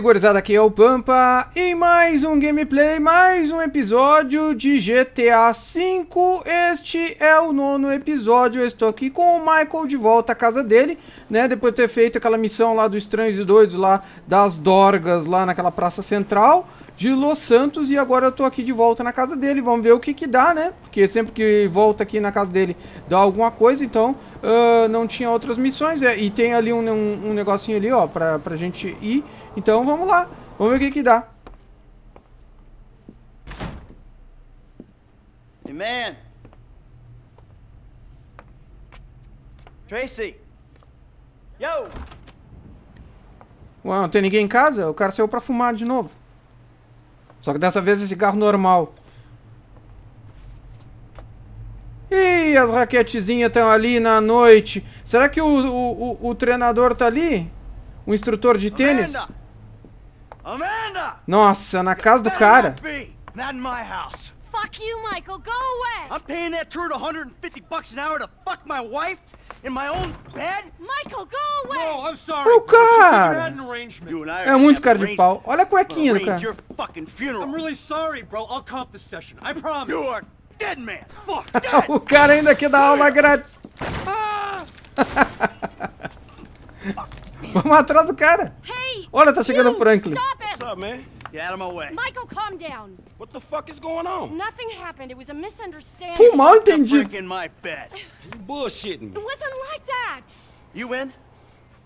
aí, gurizada, aqui é o Pampa e mais um gameplay, mais um episódio de GTA V. Este é o 9º episódio. Eu estou aqui com o Michael de volta à casa dele, né? Depois de ter feito aquela missão lá dos estranhos e doidos lá, das dorgas lá naquela praça central de Los Santos, e agora eu tô aqui de volta na casa dele. Vamos ver o que que dá, né? Porque sempre que volta aqui na casa dele dá alguma coisa, então não tinha outras missões. É, e tem ali um negocinho ali, ó, pra gente ir. Então vamos lá, vamos ver o que que dá. Hey man! Tracy! Yo! Ué, não tem ninguém em casa? O cara saiu pra fumar de novo. Só que dessa vez é cigarro normal. Ih, as raquetezinhas estão ali na noite. Será que o treinador tá ali? O instrutor de tênis? Amanda! Nossa, na casa do cara. Fuck you, Michael. Go away. I'm paying that turd $150 an hour to fuck my wife in my own bed? Michael, go away. No, I'm sorry. O cara é muito cara de pau. Olha a cuequinha do cara. I'm really sorry, bro. I'll comp this session. I promise. You are dead, man. Fuck. O cara ainda quer dar aula grátis. Vamos atrás do cara. Olha, tá chegando o Franklin. Michael, calm down. What the fuck is going on? Nothing happened. It was a misunderstanding. Foi mal entendido. Bullshitting. It wasn't like that. You in?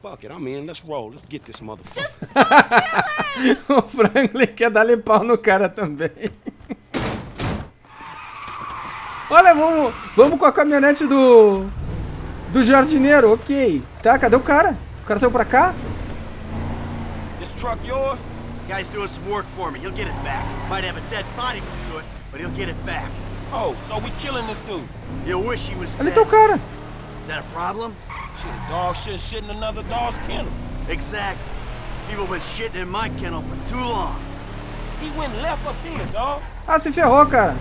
Fuck it, I'm in. Let's roll. Let's get this motherfucker. O Franklin quer dar-lhe pau no cara também. Olha, vamos com a caminhonete do jardineiro, ok. Tá, cadê o cara? O cara saiu pra cá? This truck your guy's doing some work for me. He'll get it back. Might have a dead body to it, but he'll get it back. Oh, so we killing this dude. You wish he was dead. Ali tá o cara. Is that a problem? Shit, a dog shouldn't shit in another dog's kennel. Exactly. People been shitting in my kennel for too long. He went left up here, dog. Ah, se ferrou, cara.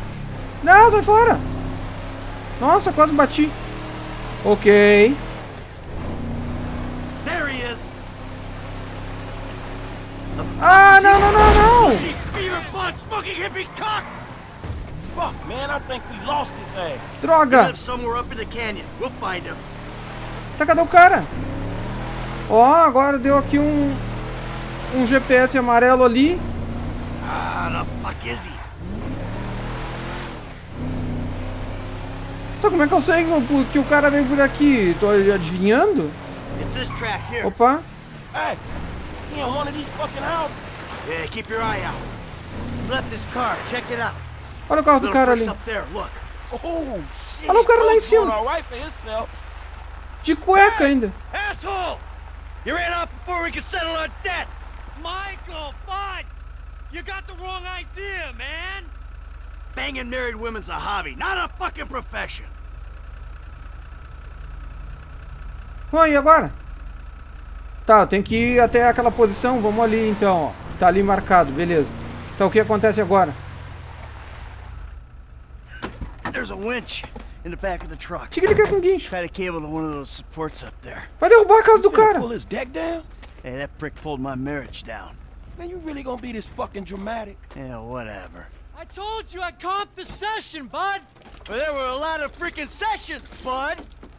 Não, sai fora. Nossa, quase bati. Ok. Ah, não, não, não, não! Droga! Tá, cadê o cara? Ó, agora deu aqui um GPS amarelo ali. Então, como é que eu sei que o cara veio por aqui? Tô adivinhando? Opa! In one of these fucking houses. Yeah, keep your eye out. Left this car. Check it out. Olha o carro do cara ali. Oh, shit. Olha o cara lá em cima. De cueca ainda. Asshole! You ran off before we could settle our debts. Michael, fuck! You got the wrong idea, man. Banging married women's a hobby, not a fucking profession. Ué, e agora? Tá, tem que ir até aquela posição. Vamos ali então, ó. Tá ali marcado, beleza. Então o que acontece agora? O que ele quer com o guincho? Vai derrubar a casa do cara.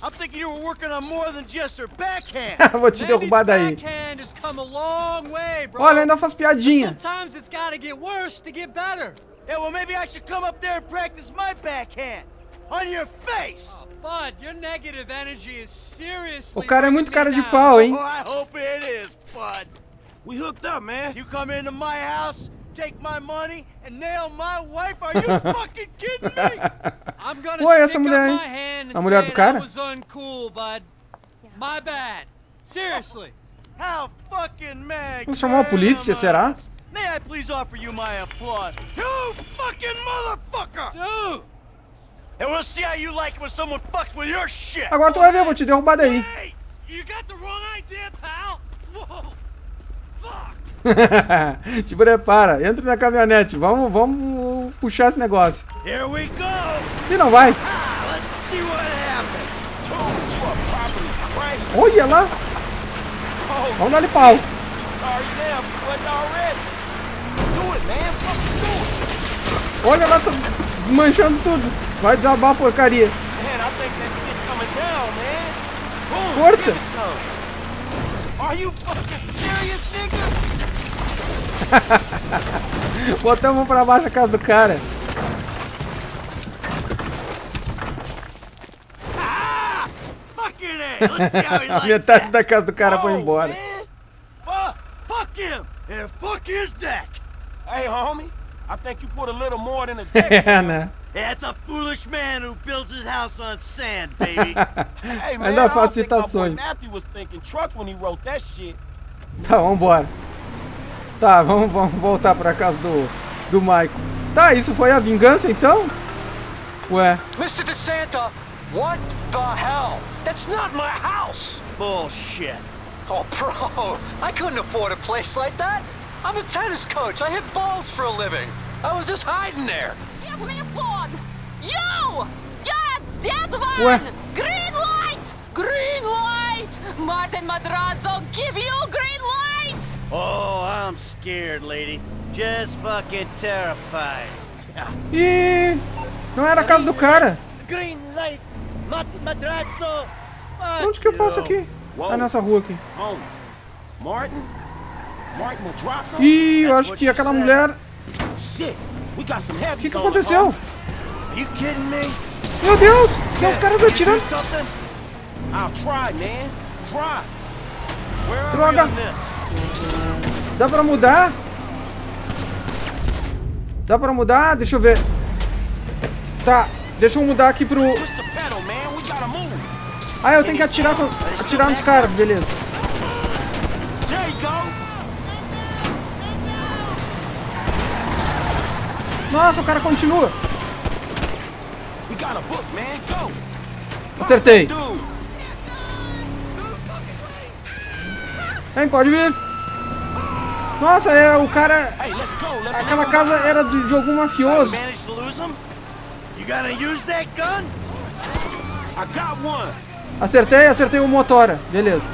I'm thinking you were working on more than just her backhand. Vou te derrubar daí. Olha, ainda faz piadinha. Sometimes it's got to get worse to get better. Yeah, well maybe I should come up there and practice my backhand on your face. Bud, your negative energy is seriously. O cara é muito cara de pau, hein? I hope it is, Bud. We hooked up, man. You come into my house, take my money and nail my wife. Are you fucking kidding me? I'm going to stick my hand and say that was uncool, bud. My bad. Seriously. How fucking mad. Vamos chamar a polícia, será? May I please offer you my applause? You fucking motherfucker. Dude. And we'll see how you like it when someone fucks with your shit. Agora tu vai ver, eu vou te derrubar daí. Hey, you got the wrong idea, pal. Whoa. Fuck. Te prepara, entra na caminhonete, vamos puxar esse negócio. E não vai. Olha lá. Vamos dar-lhe pau. Olha lá, tá desmanchando tudo. Vai desabar a porcaria. Força! Botamos pra baixo a casa do cara. A metade da casa do cara foi embora. Ainda faço citações. Tá, vambora. Tá, vamos voltar pra casa do Michael. Tá, isso foi a vingança então? Ué. Mr. DeSanta, what the hell? That's not my house. Bullshit. Oh, bro, I couldn't afford a place like that. I'm a tennis coach. I hit balls for a living. I was just hiding there. Everyone, you're dead one. What? Green light, green light. Martin Madrazo, give you green light. Oh, I'm scared, lady. Just fucking terrified. E não era a casa do cara. Green light, Martin Madrazo. Onde que eu passo aqui? Ah, nessa rua aqui. Ih, eu acho que aquela mulher... O que aconteceu? Meu Deus! Tem uns caras atirando! Droga! Dá pra mudar? Dá pra mudar? Deixa eu ver. Tá, deixa eu mudar aqui pro... Ah, eu tenho que atirar nos caras, beleza. Nossa, o cara continua. Acertei. Vem, pode vir. Nossa, é o cara... Aquela casa era de algum mafioso. Acertei o motora. Beleza.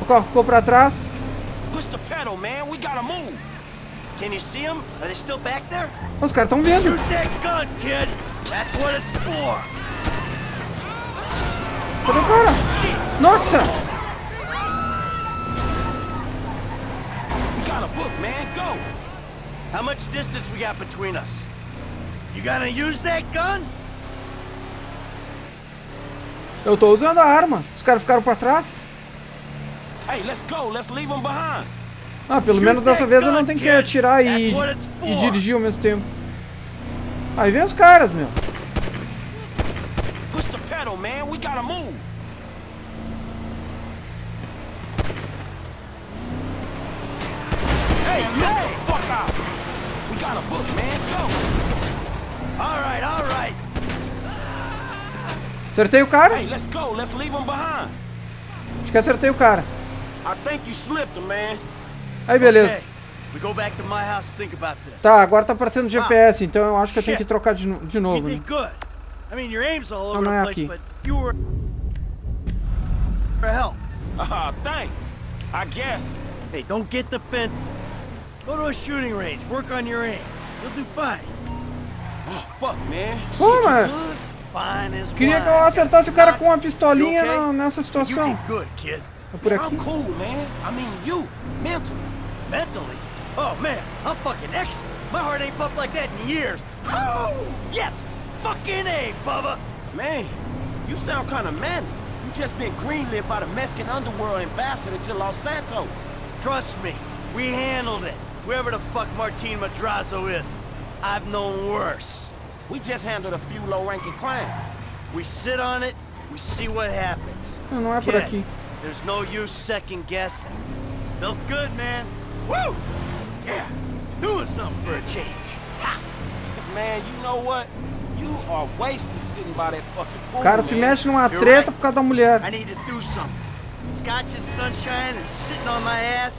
O carro ficou pra trás. Os caras estão vendo. Cadê o cara? Nossa! Eu tô usando a arma. Os caras ficaram pra trás. Ah, pelo menos dessa vez eu não tenho que atirar e dirigir ao mesmo tempo. Aí vem os caras, meu. Acertei o cara? Acho que acertei o cara. Aí, beleza. Tá, agora tá aparecendo GPS, então eu acho que eu tenho que trocar de novo, né? Não, não é aqui. Pô, mano. Queria que eu acertasse o cara com uma pistolinha nessa situação. É por aqui? Mentally? Oh man, I'm fucking excellent. My heart ain't pumped like that in years. Oh, yes, fucking A, Bubba. Man, you sound kind of mad. You just been greenlit by the Mexican underworld ambassador to Los Santos. Trust me, we handled it. Whoever the fuck Martin Madrazo is, I've known worse. We just handled a few low-ranking crimes. We sit on it, we see what happens. Não é por aqui. There's no use second guessing. Felt good, man. Woo! Yeah, doing something for a change. Ha! Man, you know what? You are wasted sitting by that fucking pool. O cara se mexe numa treta por causa da mulher. I need to do something. Scotch and sunshine is sitting on my ass.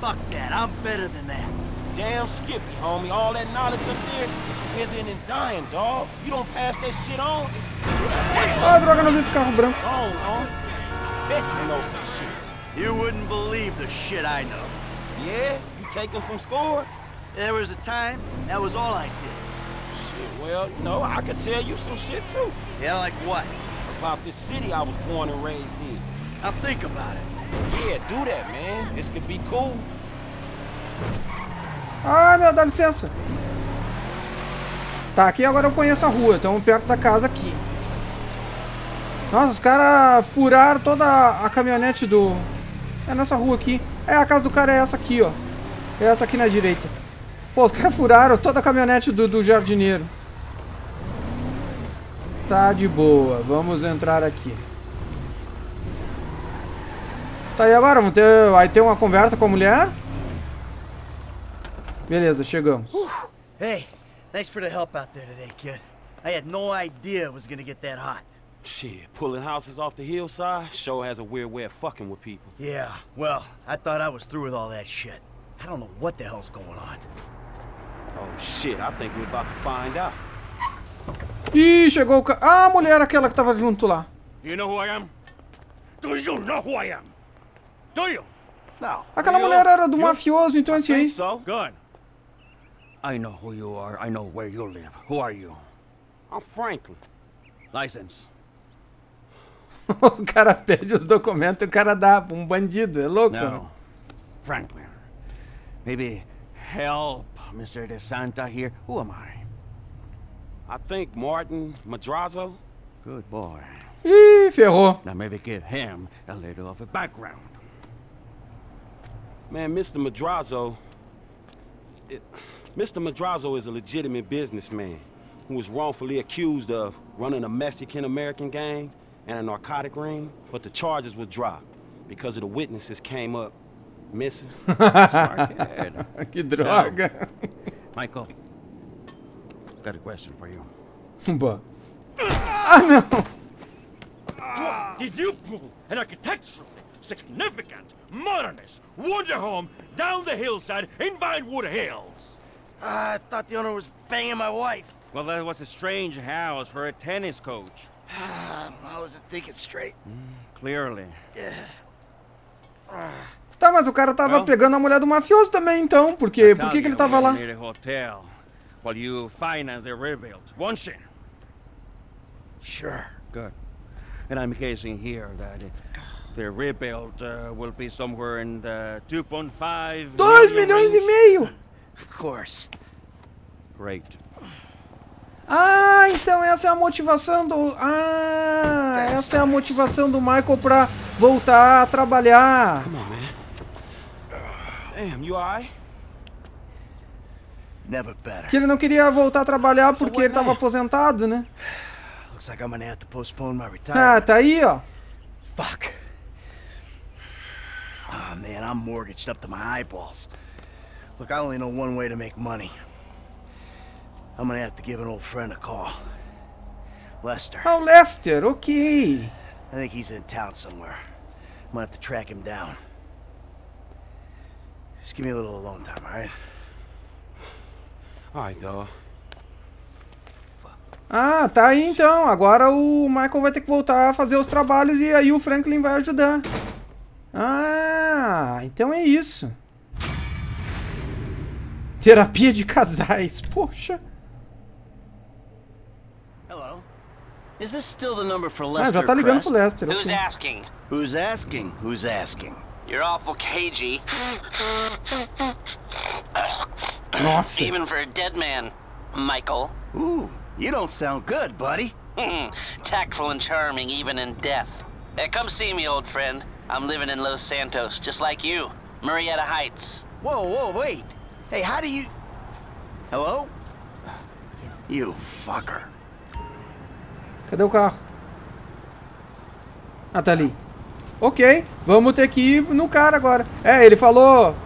Fuck that. I'm better than that. Damn Skippy, homie. All that knowledge up there is withering and dying, dog. You don't pass that shit on. Ah, droga, não vi esse carro branco. Oh, homie. I bet you know some shit. You wouldn't believe the shit I know. Yeah, you taking some score? There was a time that was all I did. Shit, well, you know, I could tell you some shit, too. Yeah, like what? About this city I was born and raised in. I'll think about it. Yeah, do that, man. This could be cool. Ah, meu, dá licença. Tá, aqui agora eu conheço a rua, estamos perto da casa aqui. Nossa, os caras furaram toda a caminhonete do... É nessa rua aqui. É, a casa do cara é essa aqui, ó. É essa aqui na direita. Pô, os caras furaram toda a caminhonete do jardineiro. Tá de boa, vamos entrar aqui. Tá, e agora? Vamos ter... Vai ter uma conversa com a mulher? Beleza, chegamos. Hey. Thanks for the help out there today, kid. I had no idea it was gonna get that hot. Shit, pulling houses off the hillside sure has a weird way of fucking with people. Yeah, well, I thought I was through with all that shit. I don't know what the hell's going on. Oh shit, I think we're about to find out. Ih, chegou o a mulher aquela que tava junto lá. Do you know who I am? Do you know who I am? Do you? Não. Aquela mulher era do mafioso, então esse aí. Good. I know who you are. I know where you live. Who are you? I'm Franklin. License. O cara pede os documentos e o cara dá um bandido. É louco? No. Franklin. Maybe help Mr. DeSanta here. Who am I? I think Martin Madrazo. Good boy. Ih, ferrou. Now maybe give him a little of a background. Man, Mr. Madrazo... Mr. Madrazo is a legitimate businessman who was wrongfully accused of running a Mexican-American gang and a narcotic ring, but the charges were dropped because of the witnesses came up missing. Que droga. Michael, got a question for you. Ah, no. Did you pull an architectural? Significant, modernist, wonder home down the hillside in Vinewood Hills. I thought the owner was banging my wife. Well, that was a strange house for a tennis coach. I wasn't thinking straight. Clearly. Tá, mas o cara tava pegando a mulher do mafioso também, então. Por que que ele tava lá? While you finance the rebuild, won't you? Sure. Good. And I'm guessing here that the rebuild will be somewhere in the 2.5 2,5 milhões. Of course. Great. Ah, então essa é a motivação do... Ah, essa é a motivação do Michael pra voltar a trabalhar. Come on, man. Damn, you alright? Never better. Que ele não queria voltar a trabalhar porque ele tava aposentado, né? Looks like I'm gonna have to postpone my retirement. Ah, tá aí, ó. Fuck. Ah, man, I'm mortgaged up to my eyeballs. Look, I only know one way to make money. I'm gonna have to give an old friend a call. Lester. Oh, Lester, okay. I think he's in town somewhere. I'm gonna have to track him down. Just give me a little alone time, alright? Alright, dog. Ah, tá aí então. Agora o Michael vai ter que voltar a fazer os trabalhos e aí o Franklin vai ajudar. Ah, então é isso. Terapia de casais, poxa. Hello. Is this still the number for Lester? Ah, já tá ligando pro Lester. Who's asking? Who's asking? Who's asking? You're awful cagey. Nossa. Even for a dead man, Michael. You don't sound good, buddy. Tactful and charming, even in death. Hey, come see me, old friend. I'm living in Los Santos, just like you. Marietta Heights. Whoa, whoa, wait. Hey, how do you... Hello? You fucker. Cadê o carro? Ah, tá ali. Ok, vamos ter que ir no cara agora. É, ele falou...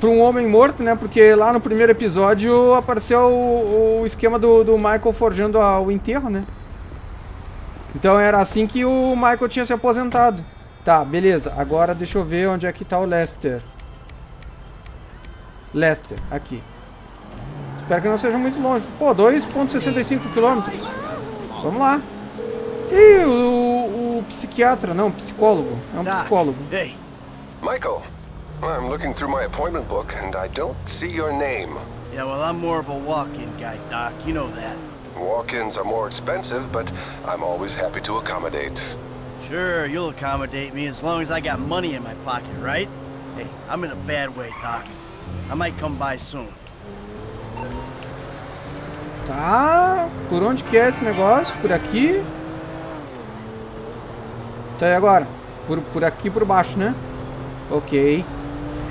para um homem morto, né? Porque lá no primeiro episódio apareceu o esquema do Michael forjando o enterro, né? Então era assim que o Michael tinha se aposentado. Tá, beleza. Agora deixa eu ver onde é que tá o Lester. Lester, aqui. Espero que não seja muito longe. Pô, 2,65 quilômetros. Vamos lá. Ih, o psiquiatra, não, psicólogo. É um psicólogo. Hey. Michael. I'm looking through my appointment book, and I don't see your name. Yeah, well, I'm more of a walk-in guy, Doc. You know that. Walk-ins are more expensive, but I'm always happy to accommodate. Sure, you'll accommodate me as long as I got money in my pocket, right? Hey, I'm in a bad way, Doc. I might come by soon. Tá, por onde que é esse negócio? Por aqui? Tá, e agora? Por aqui, por baixo, né? Ok.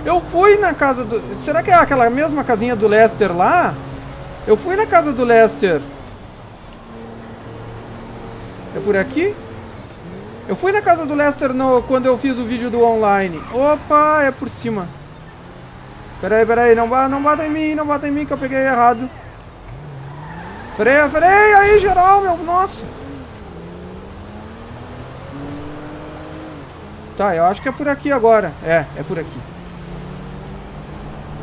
Eu fui na casa do... Será que é aquela mesma casinha do Lester lá? Eu fui na casa do Lester. É por aqui? Eu fui na casa do Lester quando eu fiz o vídeo do online. Opa, é por cima. Peraí, não bata em mim, que eu peguei errado. Freia aí, geral, meu, nossa. Tá, eu acho que é por aqui agora. É por aqui.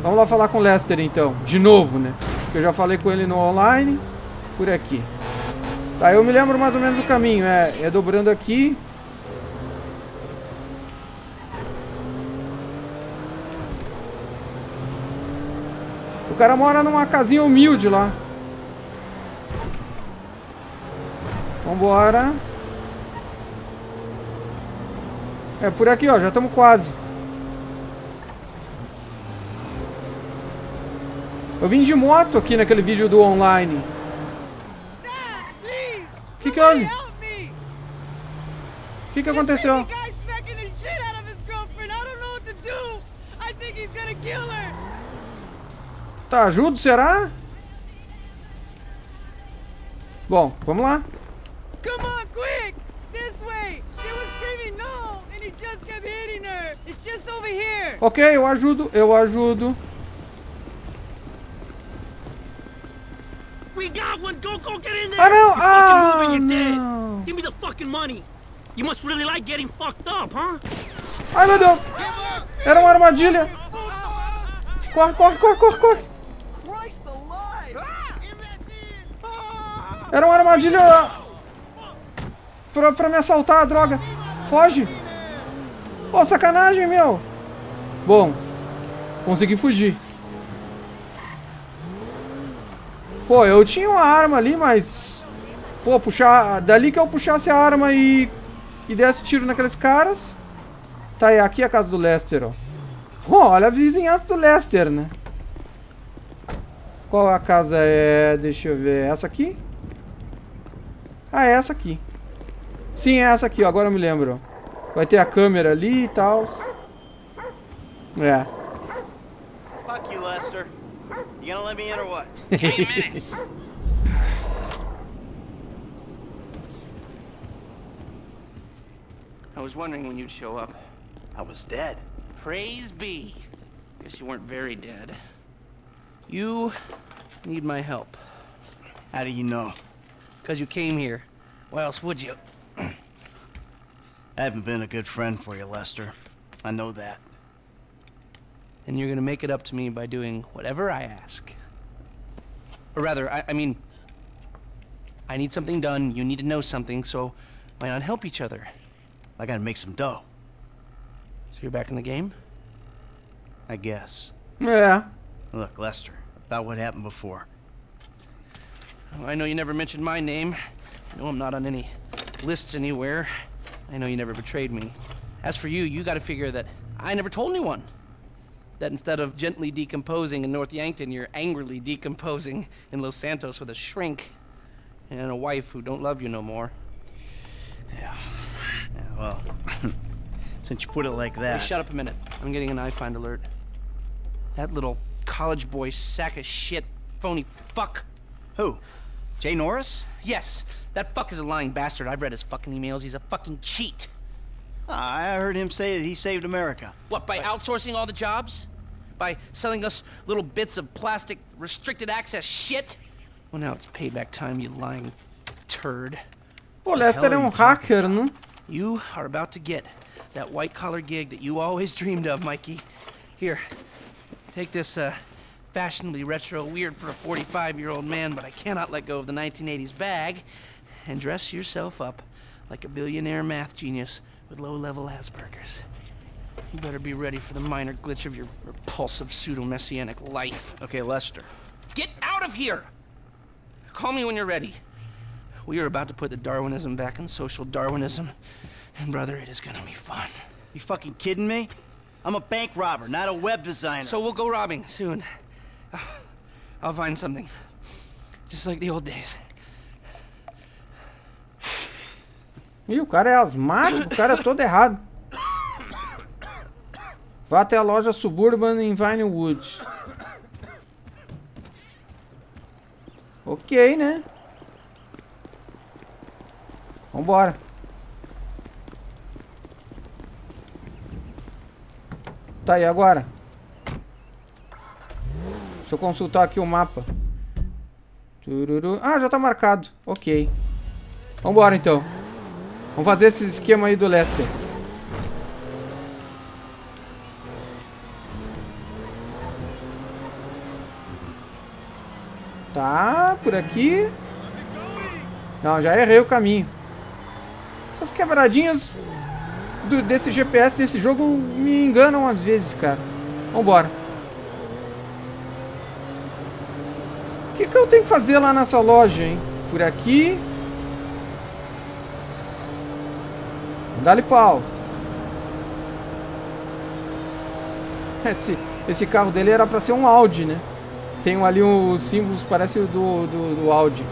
Vamos lá falar com o Lester, então. De novo, né? Porque eu já falei com ele no online. Por aqui. Tá, eu me lembro mais ou menos o caminho. É dobrando aqui. O cara mora numa casinha humilde lá. Vambora. É por aqui, ó. Já estamos quase. Eu vim de moto aqui naquele vídeo do online. O que houve? O que aconteceu? Tá, ajudo, será? Bom, vamos lá. Come on, quick! This way! She was screaming no, and he just kept hitting her. It's just over here. Ok, eu ajudo. We got one. Go get in there. You're fucking moving, you're dead. Give me the fucking money. You must really like getting fucked up, huh? Ai, meu Deus! Era uma armadilha. Corre. Era uma armadilha pra me assaltar, droga. Foge. Pô, sacanagem, meu. Bom, consegui fugir. Pô, eu tinha uma arma ali, mas... Pô, dali que eu puxasse a arma e desse tiro naqueles caras... Tá, e aqui é a casa do Lester, ó. Pô, olha a vizinhança do Lester, né? Qual a casa é... Deixa eu ver... Essa aqui? Ah, é essa aqui. Sim, é essa aqui, ó. Agora eu me lembro. Vai ter a câmera ali e tal. É. Fuck you, Lester. You gonna let me in or what? 8 minutes. I was wondering when you'd show up. I was dead. Praise be. Guess you weren't very dead. You need my help. How do you know? Because you came here. Why else would you? I haven't been a good friend for you, Lester. I know that. And you're gonna make it up to me by doing whatever I ask. Or rather, I mean, I need something done, you need to know something, so why not help each other? I gotta make some dough. So you're back in the game? I guess. Yeah. Look, Lester, about what happened before. Well, I know you never mentioned my name. I know I'm not on any lists anywhere. I know you never betrayed me. As for you, you gotta figure that I never told anyone. That instead of gently decomposing in North Yankton, you're angrily decomposing in Los Santos with a shrink and a wife who don't love you no more. Yeah well, since you put it like that... Hey, shut up a minute. I'm getting an iFind alert. That little college boy sack of shit, phony fuck. Who? Jay Norris? Yes. That fuck is a lying bastard. I've read his fucking emails. He's a fucking cheat. I heard him say that he saved America. What, by outsourcing all the jobs? By selling us little bits of plastic restricted access shit? Well, now it's payback time, you lying turd. Pô, Lester é hacker, não? You are about to get that white-collar gig that you always dreamed of, Mikey. Here, take this fashionably retro weird for a 45-year-old man, but I cannot let go of the 1980s bag, and dress yourself up like a billionaire math genius with low-level Asperger's. You better be ready for the minor glitch of your repulsive pseudo-messianic life. Okay, Lester. Get out of here! Call me when you're ready. We are about to put the Darwinism back in social Darwinism. And brother, it is gonna be fun. You fucking kidding me? I'm a bank robber, not a web designer. So we'll go robbing soon. I'll find something. Just like the old days. Ih, o cara é asmático, o cara é todo errado. Vá até a loja Suburban em Vinewood. Ok, né? Vambora. Tá aí agora. Deixa eu consultar aqui o mapa. Ah, já tá marcado. Ok. Vambora então. Vamos fazer esse esquema aí do Lester. Tá, por aqui. Não, já errei o caminho. Essas quebradinhas desse GPS, desse jogo, me enganam às vezes, cara. Vambora. O que eu tenho que fazer lá nessa loja, hein? Por aqui. Dá-lhe pau. Esse carro dele era pra ser um Audi, né? Tem ali os símbolos, parece o do Audi.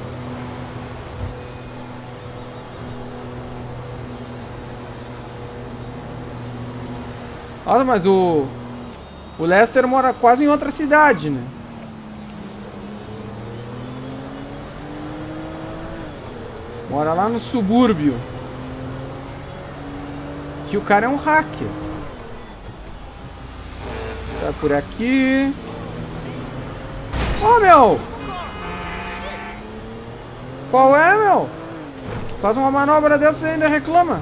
Olha, mas o Lester mora quase em outra cidade, né? Mora lá no subúrbio. E o cara é um hacker. Tá por aqui. Ó, meu! Qual é, meu? Faz uma manobra dessa e ainda reclama.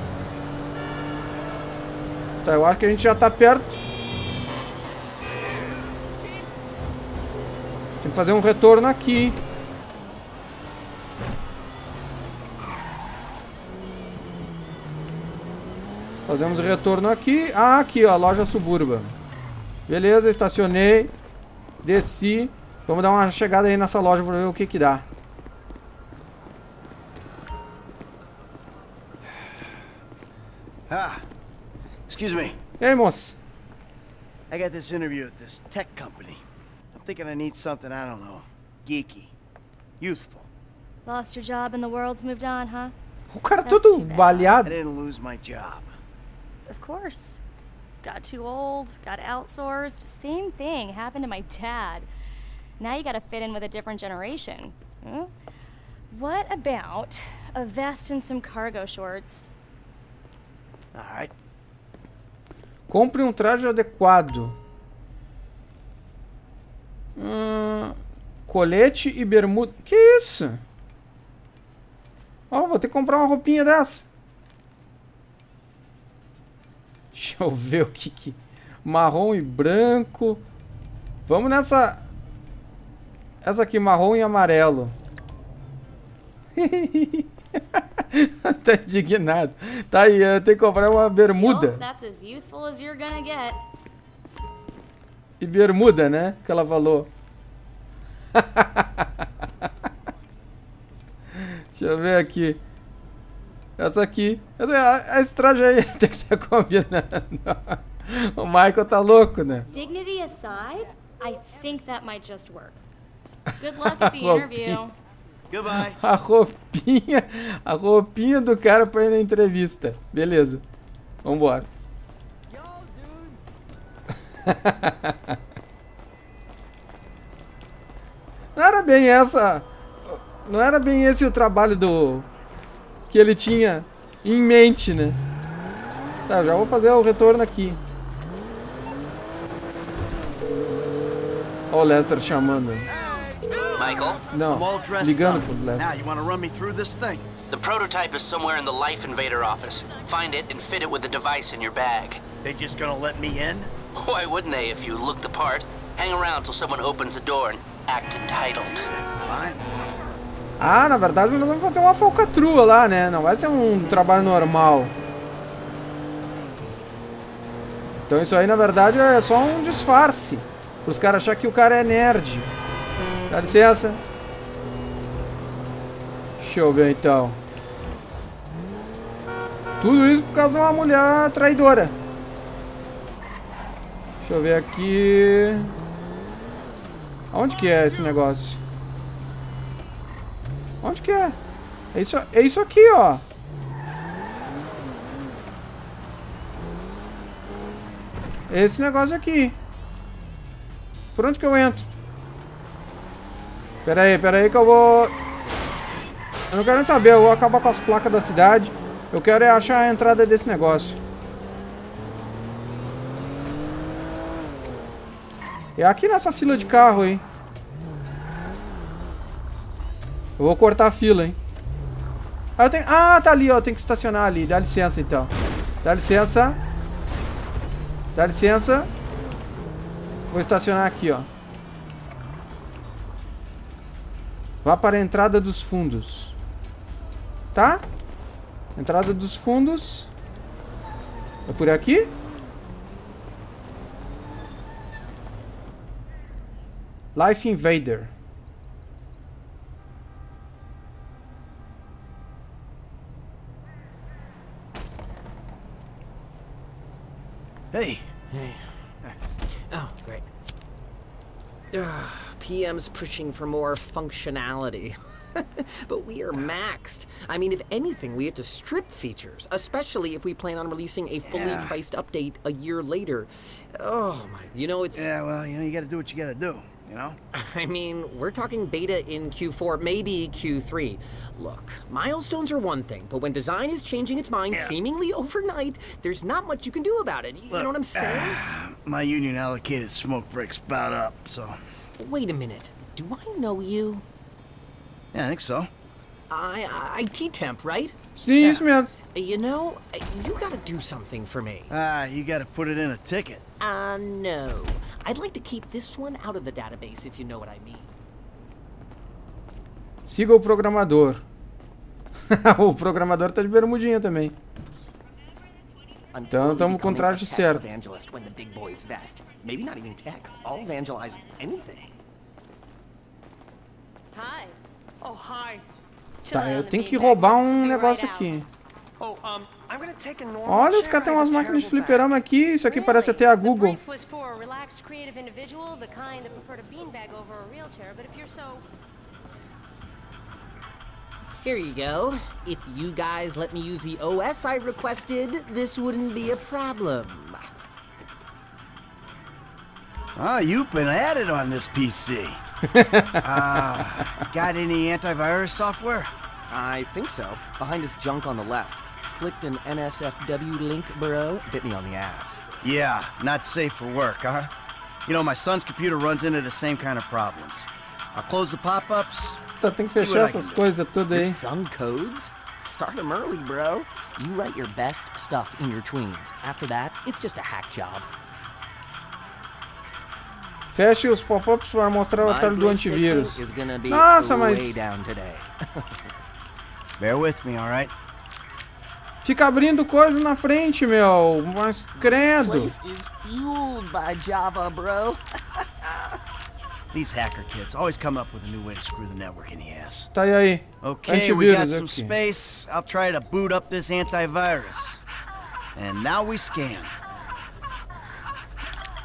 Tá, eu acho que a gente já tá perto. Tem que fazer um retorno aqui. Fazemos o retorno aqui. Ah, aqui, ó, a loja Suburban. Beleza, estacionei. Desci. Vamos dar uma chegada aí nessa loja pra ver o que que dá. Ah! Excuse me. Hey, moça. I got this interview at this tech company. I'm thinking I need something, I don't know, geeky, youthful. Lost your job and the world's moved on, huh? O cara todo baleado. I didn't lose my job. Of course. Got too old, got outsourced. Same thing happened to my dad. Now you gotta fit in with a different generation. Hmm? What about a vest and some cargo shorts? All right. Compre um traje adequado. Colete e bermuda. Que isso? Ó, vou ter que comprar uma roupinha dessa. Deixa eu ver o que que... Marrom e branco. Vamos nessa... Essa aqui, marrom e amarelo. Tá indignado. Tá aí, eu tenho que comprar uma bermuda. E bermuda, né? Que ela falou. Deixa eu ver aqui. Essa aqui. A estrada aí tem que ser combinando. O Michael tá louco, né? Dignity aside, I think that might just work. Good luck at the interview. Goodbye. A roupinha do cara pra ir na entrevista. Beleza. Vambora. Não era bem esse o trabalho que ele tinha em mente, né? Tá, já vou fazer o retorno aqui. Olha o Lester chamando. Michael? No. I'm all dressed up. Now you want to run me through this thing? The prototype is somewhere in the Life Invader office. Find it and fit it with the device in your bag. They just gonna let me in? Why wouldn't they if you look the part? Hang around till someone opens the door and act entitled. Fine. Ah, na verdade nós vamos fazer uma falcatrua lá, né? Não vai ser um trabalho normal. Então isso aí, na verdade, é só um disfarce. Para os caras acharem que o cara é nerd. Dá licença. Deixa eu ver, então. Tudo isso por causa de uma mulher traidora. Deixa eu ver aqui... Onde que é esse negócio? Onde que é? É isso aqui, ó. Esse negócio aqui. Por onde que eu entro? Pera aí que eu vou... Eu não quero nem saber, eu vou acabar com as placas da cidade. Eu quero é achar a entrada desse negócio. É aqui nessa fila de carro, hein? Eu vou cortar a fila, hein? Ah, eu tenho... ah, tá ali, ó. Eu tenho que estacionar ali. Dá licença, então. Dá licença. Dá licença. Vou estacionar aqui, ó. Vá para a entrada dos fundos. Tá? Entrada dos fundos. É por aqui? Life Invader. Hey. Hey. Oh, great. PM's pushing for more functionality. But we are maxed. I mean, if anything, we have to strip features, especially if we plan on releasing a fully priced update a year later. Oh my, you know, it's... Yeah, well, you know, you gotta do what you gotta do. You know? I mean, we're talking beta in Q4, maybe Q3. Look, milestones are one thing, but when design is changing its mind seemingly overnight, there's not much you can do about it. You know what I'm saying? My union allocated smoke breaks about up, so... Wait a minute. Do I know you? Yeah, I think so. IT temp, right? See, Smith. You know, you gotta do something for me. You gotta put it in a ticket. No. I'd like to keep this one out of the database, if you know what I mean. Siga o programador. O programador tá de bermudinha também. Então estamos com o traje certo. Maybe not even tech. I'll evangelize anything. Hi. Oh, hi. Tá, eu tenho que roubar um negócio aqui. Olha, os caras têm umas máquinas de fliperama aqui. Isso aqui parece até a Google. Here you go. If you guys let me use the OS I requested, this wouldn't be a problem. Oh, you've been added on this PC. Got any antivirus software? I think so. Behind this junk on the left. Clicked an NSFW link, bro. Bit me on the ass. Yeah, not safe for work, huh? You know, my son's computer runs into the same kind of problems. I'll close the pop-ups. Tem que fechar essas coisas tudo aí. Some codes? Start them early, bro. You write your best stuff in your tweens. After that, it's just a hack job. Feche os pop-ups para mostrar o atalho do antivírus. Nossa, mas... Bear with me, all right? Fica abrindo coisas na frente, meu. Mas credo. These hacker kids always come up with a new way to screw the network in the ass. Tá aí. Okay, we got some space. I'll try to boot up this antivirus. And now we scan.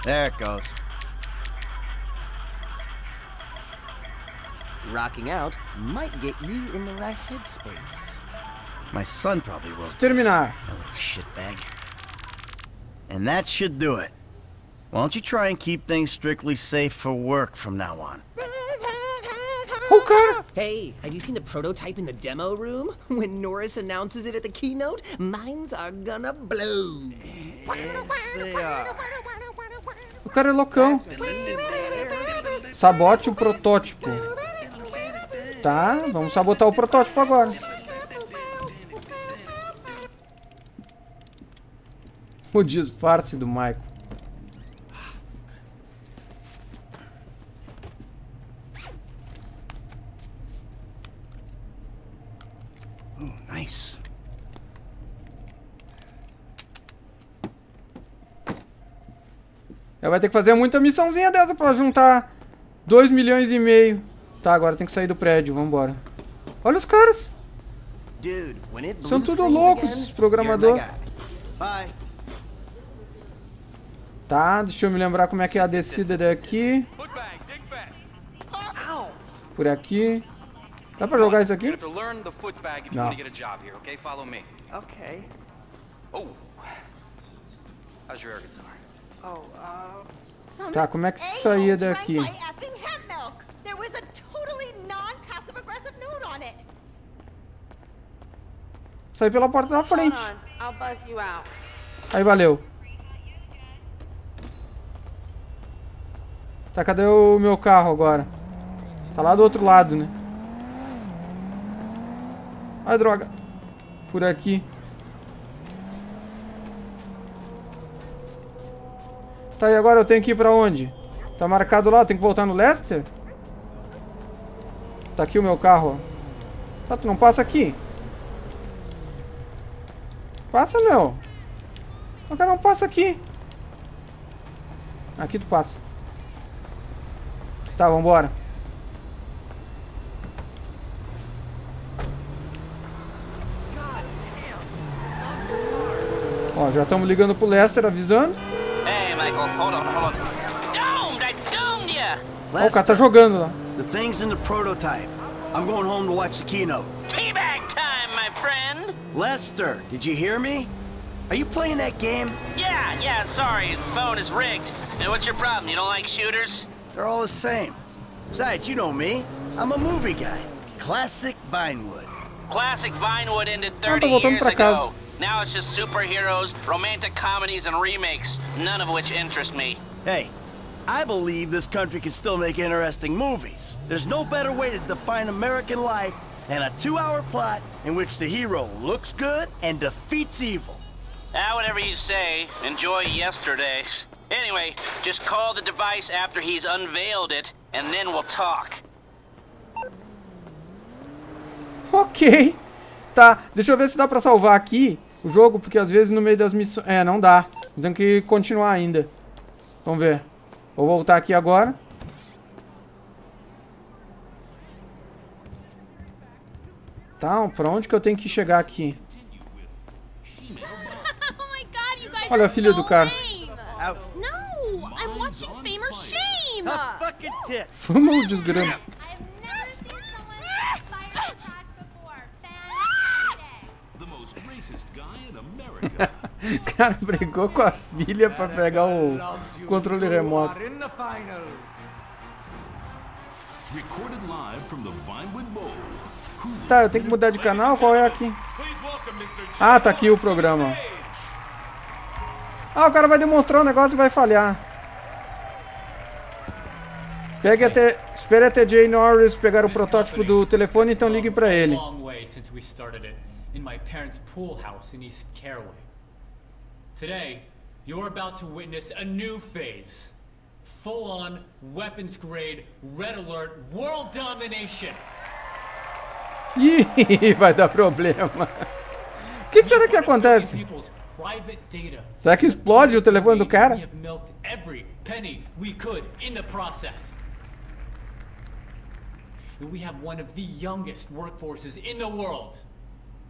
There it goes. Rocking out might get you in the right headspace. My son probably will. Exterminar. Shitbag. And that should do it. Why don't you try and keep things strictly safe for work from now on? Okay. Hey, have you seen the prototype in the demo room? When Norris announces it at the keynote, minds are gonna blow. Yes, they are. O cara é loucão. Sabote o protótipo. Tá, vamos sabotar o protótipo agora. O disfarce do Michael. Oh, nice. Eu vai ter que fazer muita missãozinha dessa pra juntar 2 milhões e meio. Tá, agora tem que sair do prédio, vambora. Olha os caras. São tudo loucos, esses programadores. Tá, deixa eu me lembrar como é que é a descida daqui. Por aqui. Dá pra jogar isso aqui? Não. Tá, como é que saía daqui? Saí pela porta da frente. Aí, valeu. Tá, cadê o meu carro agora? Tá lá do outro lado, né? Ai, droga. Por aqui. Tá, e agora eu tenho que ir pra onde? Tá marcado lá, eu tenho que voltar no Lester? Tá aqui o meu carro, ó. Tá, tu não passa aqui? Passa, meu. O cara não passa aqui. Aqui tu passa. Tá, vambora. Ó, já estamos ligando pro Lester, avisando. Hey, Michael, hold on. Domed, I domed ya. Ó, o cara tá jogando lá. The thing's in the prototype. I'm going home to watch the keynote. Teabag time, my friend. Lester, did you hear me? Are you playing that game? Yeah, sorry, the phone is rigged. And what's your problem? You don't like shooters? They're all the same. Besides, you know me. I'm a movie guy. Classic Vinewood. Classic Vinewood ended 30 years ago. Now it's just superheroes, romantic comedies, and remakes, none of which interest me. Hey, I believe this country can still make interesting movies. There's no better way to define American life than a 2-hour plot in which the hero looks good and defeats evil. Whatever you say, enjoy yesterday. Anyway, just call the device after he's unveiled it, and then we'll talk. Ok. Tá, deixa eu ver se dá pra salvar aqui o jogo, porque às vezes no meio das missões... É, não dá. Tem que continuar ainda. Vamos ver. Vou voltar aqui agora. Tá, pra onde que eu tenho que chegar aqui? Olha a filha do cara. Fama ou desgrama? O cara brigou com a filha pra pegar o controle remoto. Tá, eu tenho que mudar de canal? Qual é aqui? Ah, tá aqui o programa. Ah, o cara vai demonstrar um negócio e vai falhar. Espere até Jay Norris pegar o protótipo do telefone, então ligue pra ele. In my parents' pool house in East Caraway. Today, you're about to witness a new phase. Full-on, weapons-grade, red alert, world domination. Ih, vai dar problema. O que será que acontece? Será que explode o telefone do cara? We have one of the youngest workforces in the world.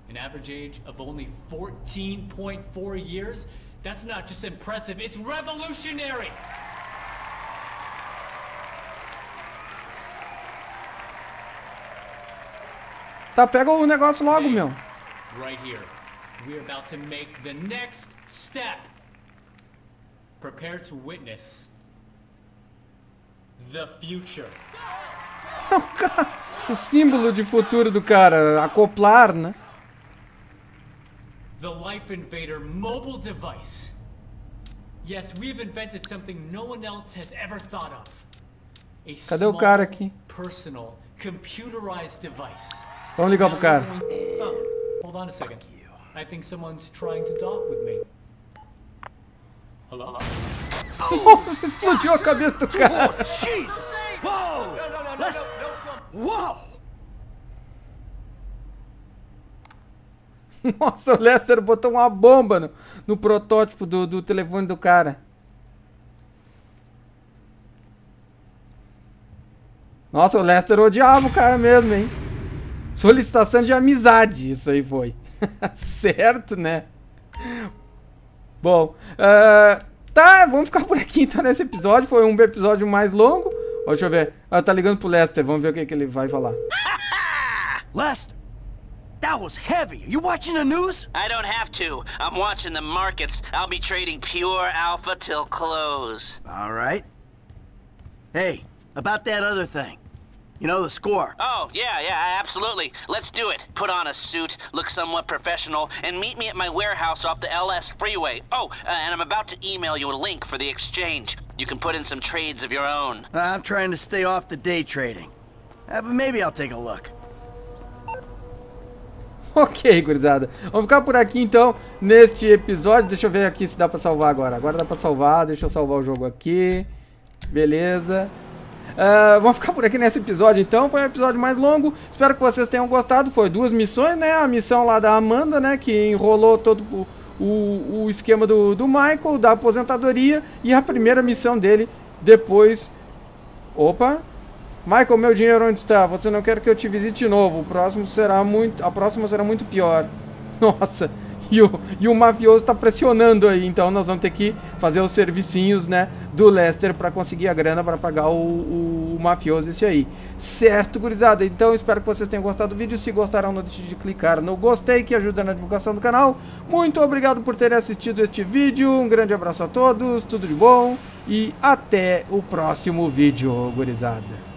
An average age of only 14.4 years? That's not just impressive, it's revolutionary! Tá, pega o negócio logo, meu. Right here. We're about to make the next step. Prepare to witness the future. O símbolo de futuro do cara, acoplar, né? The Life Invader mobile device. Yes, we've invented something no one else has ever thought of. A small, personal, computerized device. Vamos ligar pro cara. Hold on a second. I think someone's trying to talk with me. Hello? Nossa, explodiu a cabeça do cara. Oh, Jesus. Whoa. Whoa. Nossa, o Lester botou uma bomba no protótipo do telefone do cara. Nossa, o Lester odiava o cara mesmo, hein? Solicitação de amizade, isso aí foi. Certo, né? Bom, tá, vamos ficar por aqui então nesse episódio. Foi um episódio mais longo. Ó, deixa eu ver. Ah, tá ligando pro Lester, vamos ver o que, que ele vai falar. Lester, that was heavy. You watching the news? I don't have to. I'm watching the markets. I'll be trading pure alpha till close. All right. Hey, about that other thing. You know the score. Oh, yeah, absolutely. Let's do it. Put on a suit, look somewhat professional, and meet me at my warehouse off the LS Freeway. Oh, and I'm about to email you a link for the exchange. You can put in some trades of your own. I'm trying to stay off the day trading. But maybe I'll take a look. Ok, gurizada. Vamos ficar por aqui, então, neste episódio. Deixa eu ver aqui se dá pra salvar agora. Agora dá pra salvar. Deixa eu salvar o jogo aqui. Beleza. Vamos ficar por aqui nesse episódio, então. Foi um episódio mais longo. Espero que vocês tenham gostado. Foi duas missões, né? A missão lá da Amanda, né? Que enrolou todo o esquema do Michael, da aposentadoria. E a primeira missão dele depois... Opa! Michael, meu dinheiro onde está? Você não quer que eu te visite de novo. A próxima será muito pior. Nossa! E o mafioso tá pressionando aí, então nós vamos ter que fazer os servicinhos, né, do Lester pra conseguir a grana pra pagar o mafioso esse aí. Certo, gurizada? Então espero que vocês tenham gostado do vídeo. Se gostaram, não deixe de clicar no gostei, que ajuda na divulgação do canal. Muito obrigado por terem assistido este vídeo. Um grande abraço a todos, tudo de bom e até o próximo vídeo, gurizada.